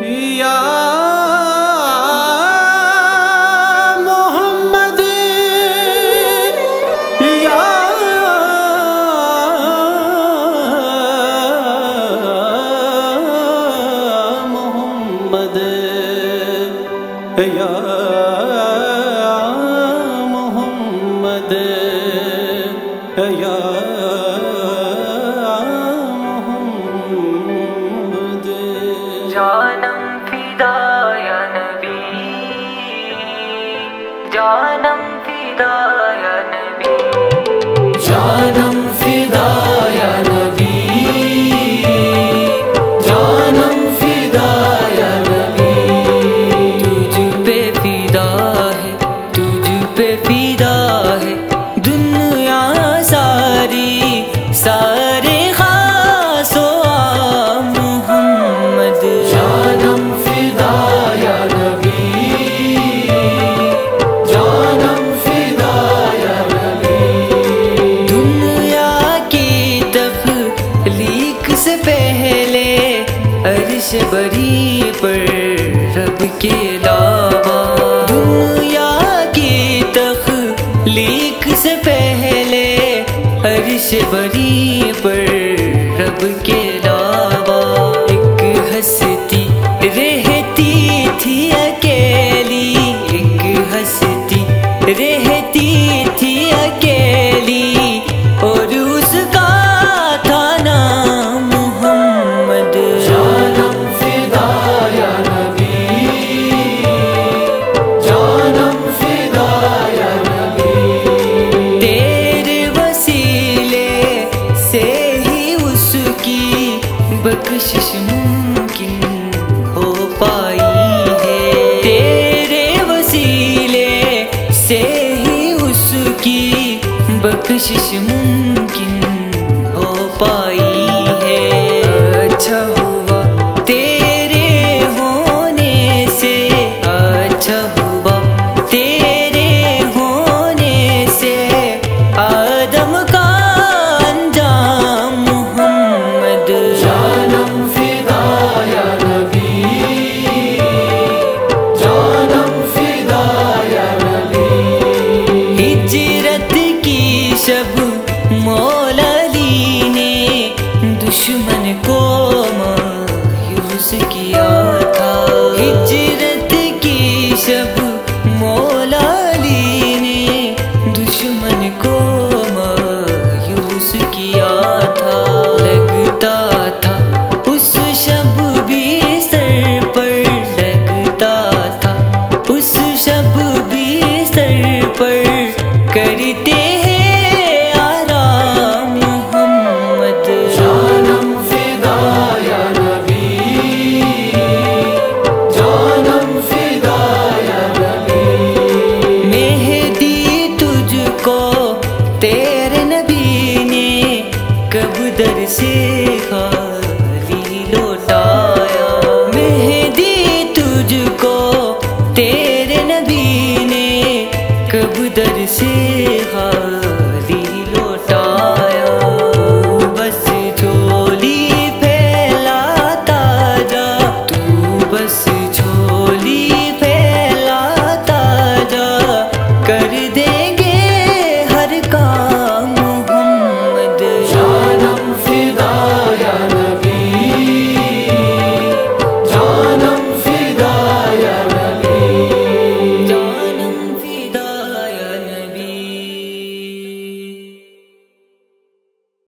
या मोहम्मद या मोहम्मद या मोहम्मद या मोहम्मद। जानम फिदा या नबी, जानम फिदा या नबी, जानम फिदा या नबी, जानम फिदा या नबी। तुझ पे फिदा है, तुझ पे फिदा है दुनिया सारी, सारे अर्श बरी पर रब के अलावा, दुनिया की तख्लीक से पहले अर्श बरी पर रब के अलावा एक हस्ती रहती थी अकेली, एक हस्ती रहती थी अकेली और उसका था नाम मोहम्मद। बख्शिश मुमकिन हो पाई है, तेरे वसीले से ही उसकी बख्शिश मुमकिन